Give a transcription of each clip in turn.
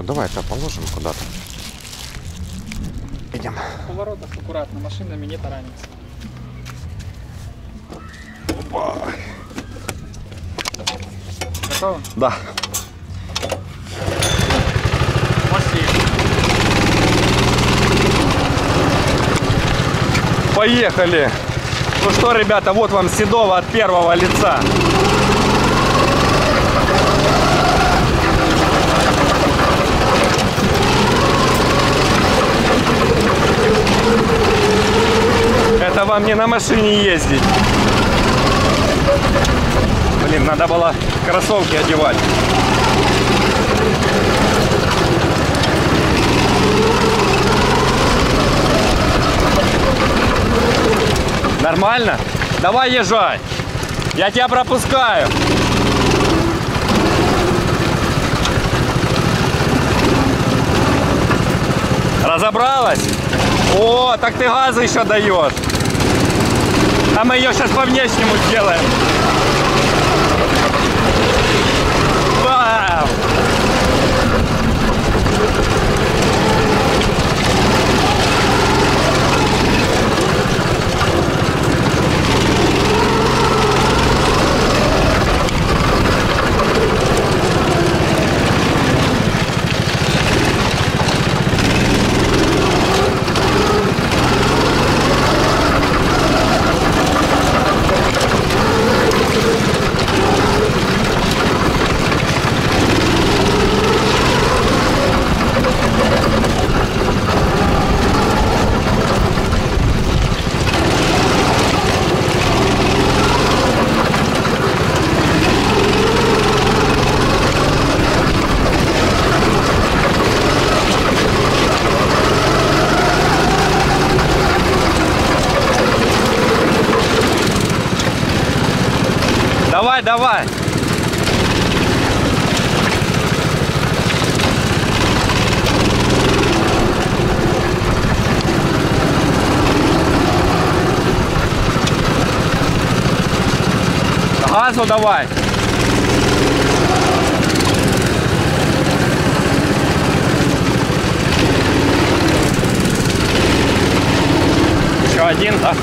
Хорошо, давай это положим куда-то. Идем. В поворотах аккуратно, машинами не таранится. Опа. Готово? Да. Поехали! Ну что, ребята, вот вам Седово от первого лица. Это вам не на машине ездить. Блин, надо было кроссовки одевать. Нормально? Давай езжай. Я тебя пропускаю. Разобралась? О, так ты газы еще даешь. А мы ее сейчас по внешнему сделаем. Вау! Давай. Газу давай. Еще один, да?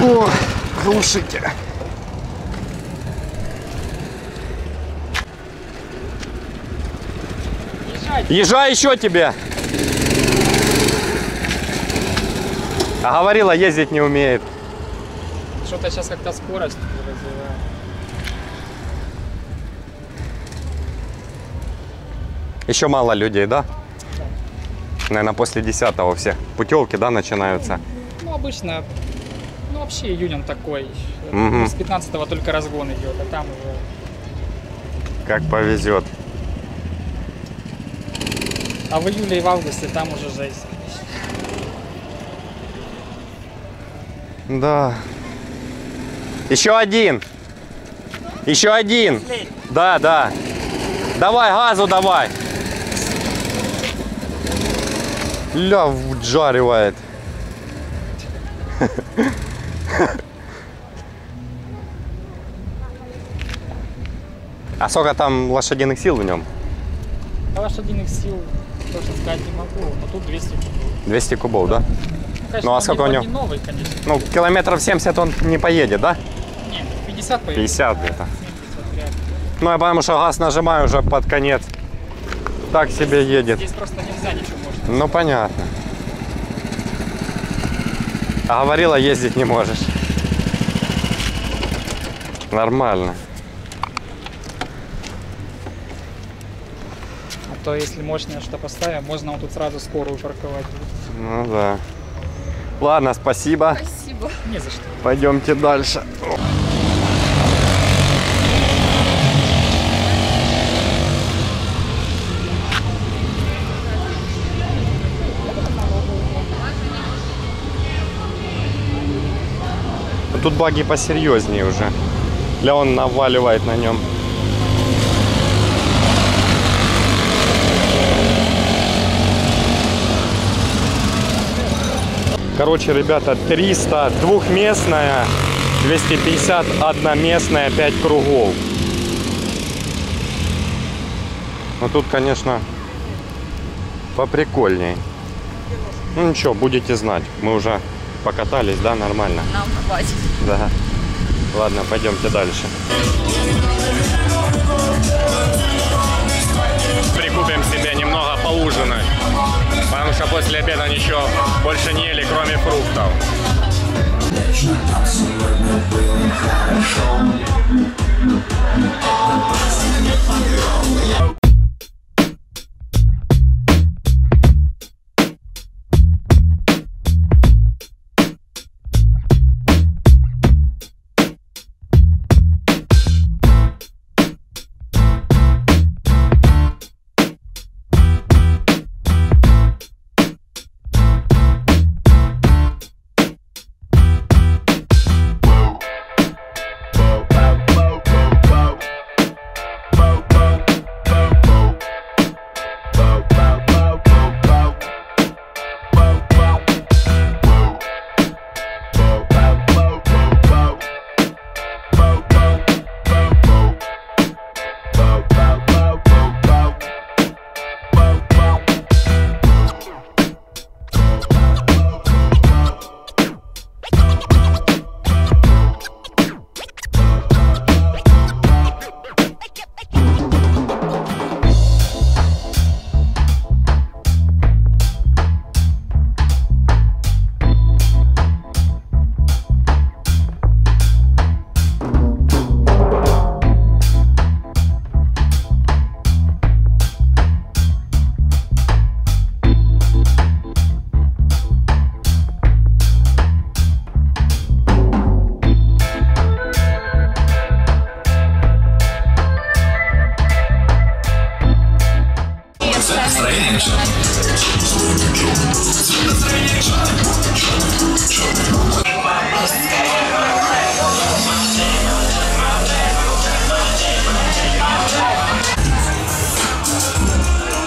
О, глушитель. Езжай еще тебе. А говорила, ездить не умеет. Что-то сейчас как-то скорость развивает. Еще мало людей, да? Наверное, после 10-го все путевки, да, начинаются? Ну, обычно... Ну, вообще июнь он такой. С 15-го только разгон идет, а там уже... Как повезет. А в июле и в августе там уже жесть. Да. Еще один. Еще один. Да, да. Давай, газу давай. Ля, вджаривает. А сколько там лошадиных сил в нем? Да, лошадиных сил точно сказать не могу, но тут 200 кубов. 200 кубов, да? Да? Ну, конечно, ну а сколько у него? Не новый, конечно. Ну, километров 70 он не поедет, да? Нет, 50 поедет. 50 где-то. Ну, я потому что газ нажимаю уже под конец. Так здесь, себе едет. Здесь просто нельзя ничего можно. Ну, понятно. А говорила, ездить не можешь. Нормально. А то если мощное что поставим, можно вот тут сразу скорую парковать. Ну да. Ладно, спасибо. Спасибо. Не за что. Пойдемте дальше. Тут баги посерьезнее уже. Леон наваливает на нем. Короче, ребята, 300 двухместная, 250 одноместная, 5 кругов. Но тут, конечно, поприкольней. Ну ничего, будете знать. Мы уже покатались, да, нормально? Нам хватит. Да. Ладно, пойдемте дальше. Прикупим себе немного поужинать. Потому что после обеда ничего больше не ели, кроме фруктов.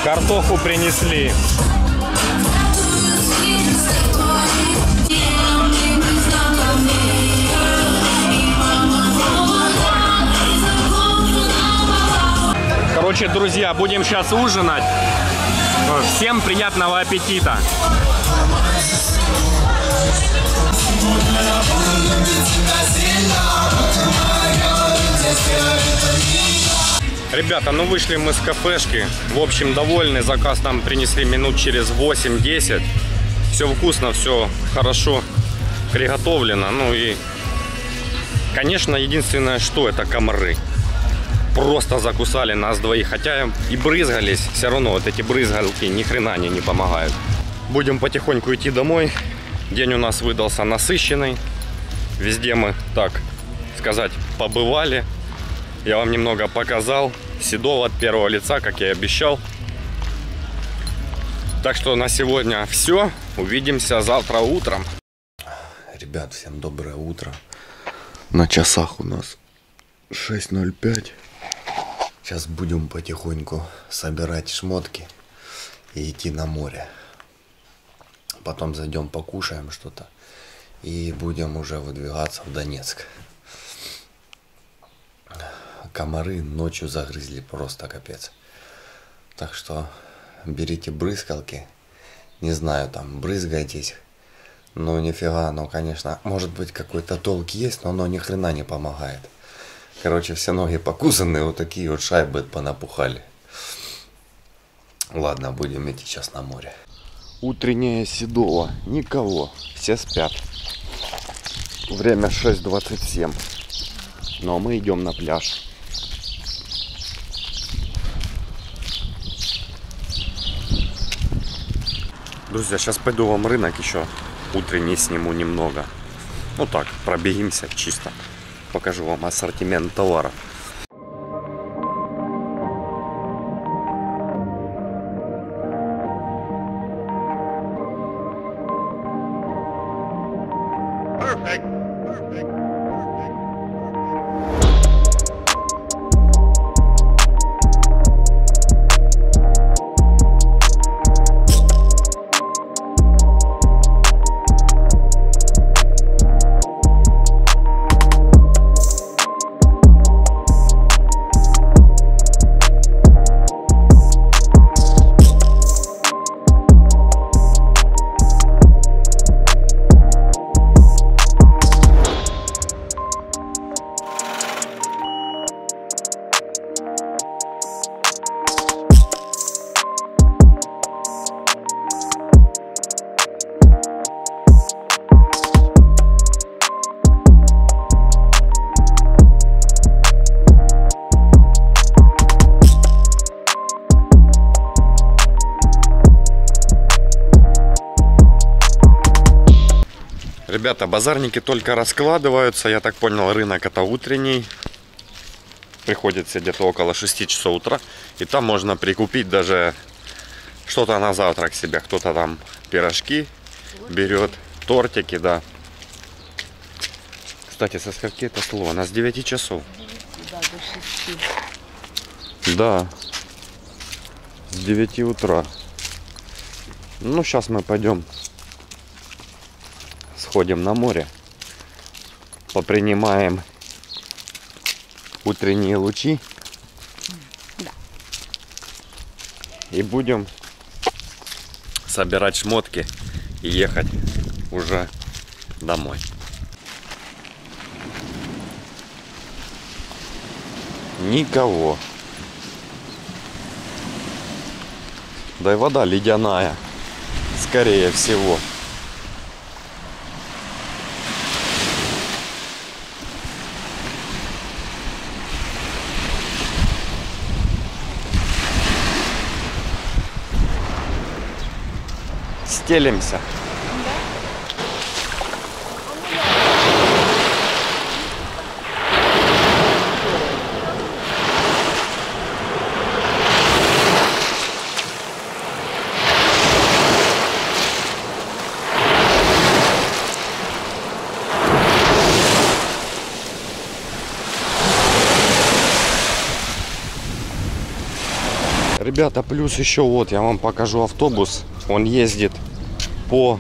Картоху принесли. Короче, друзья, будем сейчас ужинать. Всем приятного аппетита. Ребята, ну вышли мы с кафешки. В общем, довольны. Заказ нам принесли минут через 8-10. Все вкусно, все хорошо приготовлено. Ну и, конечно, единственное, что это комары. Просто закусали нас двоих. Хотя и брызгались, все равно вот эти брызгалки ни хрена они не помогают. Будем потихоньку идти домой. День у нас выдался насыщенный. Везде мы, так сказать, побывали. Я вам немного показал Седово от первого лица, как я и обещал. Так что на сегодня все. Увидимся завтра утром. Ребят, всем доброе утро. На часах у нас 6:05. Сейчас будем потихоньку собирать шмотки и идти на море. Потом зайдем покушаем что-то и будем уже выдвигаться в Донецк. Комары ночью загрызли, просто капец. Так что берите брызгалки. Не знаю, там брызгайтесь. Ну нифига, оно, конечно, может быть какой-то толк есть, но оно ни хрена не помогает. Короче, все ноги покусанные, вот такие вот шайбы понапухали. Ладно, будем идти сейчас на море. Утреннее Седово. Никого. Все спят. Время 6:27. Ну а мы идем на пляж. Друзья, сейчас пойду вам рынок еще утренний сниму немного. Ну так, пробегаемся чисто. Покажу вам ассортимент товаров. Perfect. Perfect. Ребята, базарники только раскладываются. Я так понял, рынок это утренний. Приходит все где-то около 6 часов утра. И там можно прикупить даже что-то на завтрак себе. Кто-то там пирожки берет, тортики, да. Кстати, со скольки это слово? С 9 часов. 9, да, до 6. Да. С 9 утра. Ну, сейчас мы пойдем. Сходим на море. Попринимаем утренние лучи. Да. И будем собирать шмотки и ехать уже домой. Никого. Да и вода ледяная, скорее всего. Стелимся. Ребята, плюс еще вот я вам покажу автобус. Он ездит по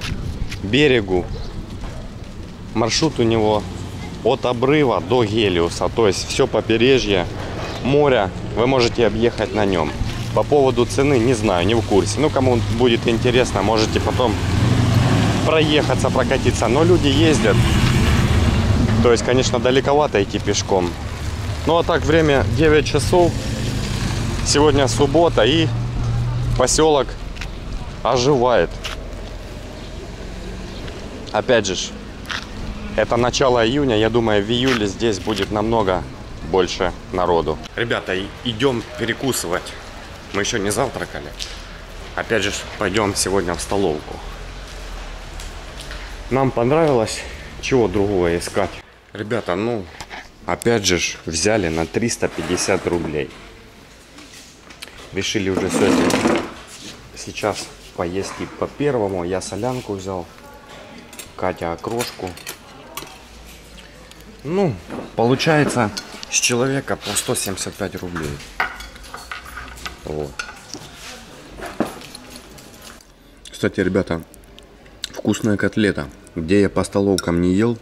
берегу. Маршрут у него от обрыва до Гелиуса. То есть все побережье моря вы можете объехать на нем. По поводу цены не знаю, не в курсе. Ну, кому будет интересно, можете потом проехаться, прокатиться. Но люди ездят. То есть, конечно, далековато идти пешком. Ну, а так время 9 часов. Сегодня суббота, и поселок оживает. Опять же, это начало июня. Я думаю, в июле здесь будет намного больше народу. Ребята, идем перекусывать. Мы еще не завтракали. Опять же, пойдем сегодня в столовку. Нам понравилось. Чего другого искать? Ребята, ну, опять же, взяли на 350 рублей. Решили уже сегодня сейчас поесть и по первому. Я солянку взял, Катя окрошку. Ну, получается, с человека по 175 рублей. Вот. Кстати, ребята, вкусная котлета. Где я по столовкам не ел,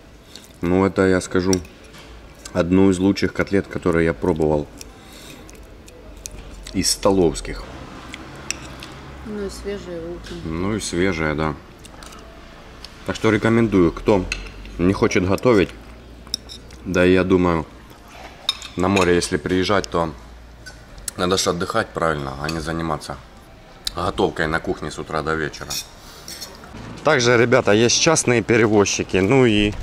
но это, я скажу, одну из лучших котлет, которые я пробовал. Из столовских. Ну и свежие луки. Ну и свежие, да. Так что рекомендую, кто не хочет готовить, да и я думаю, на море если приезжать, то надо же отдыхать правильно, а не заниматься готовкой на кухне с утра до вечера. Также, ребята, есть частные перевозчики, ну и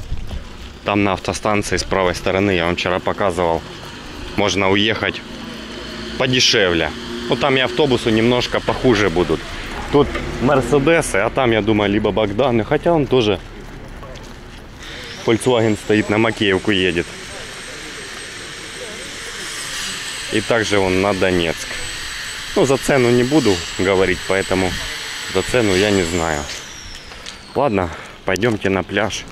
там на автостанции с правой стороны, я вам вчера показывал, можно уехать подешевле. Ну там и автобусы немножко похуже будут. Тут Мерседесы, а там, я думаю, либо Богданы. Хотя он тоже Фольксваген стоит, на Макеевку едет. И также он на Донецк. Ну, за цену не буду говорить, поэтому за цену я не знаю. Ладно, пойдемте на пляж.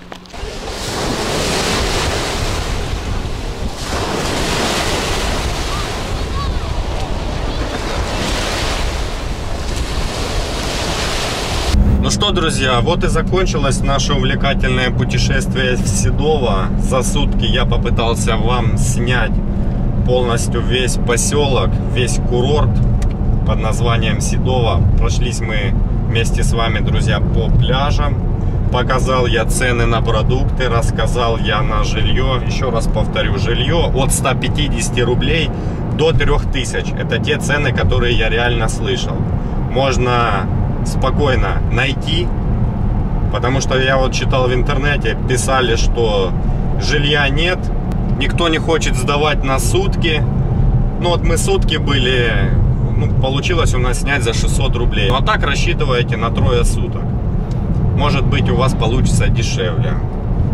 Ну что, друзья, вот и закончилось наше увлекательное путешествие в Седово. За сутки я попытался вам снять полностью весь поселок, весь курорт под названием Седово. Прошлись мы вместе с вами, друзья, по пляжам. Показал я цены на продукты, рассказал я на жилье. Еще раз повторю, жилье от 150 рублей до 3000. Это те цены, которые я реально слышал. Можно спокойно найти, потому что я вот читал в интернете, писали, что жилья нет, никто не хочет сдавать на сутки. Ну вот мы сутки были, ну, получилось у нас снять за 600 рублей. Ну, а так рассчитываете на трое суток. может быть, у вас получится дешевле.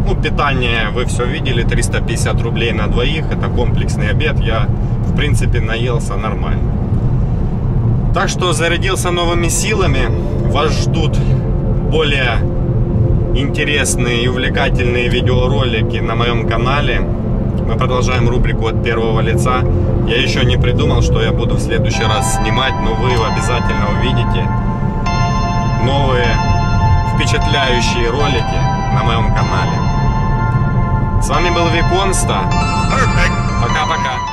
Ну, питание вы все видели, 350 рублей на двоих, это комплексный обед, я, в принципе, наелся нормально. Так что зарядился новыми силами, вас ждут более интересные и увлекательные видеоролики на моем канале. Мы продолжаем рубрику от первого лица. Я еще не придумал, что я буду в следующий раз снимать, но вы обязательно увидите новые впечатляющие ролики на моем канале. С вами был Виконста. Пока-пока.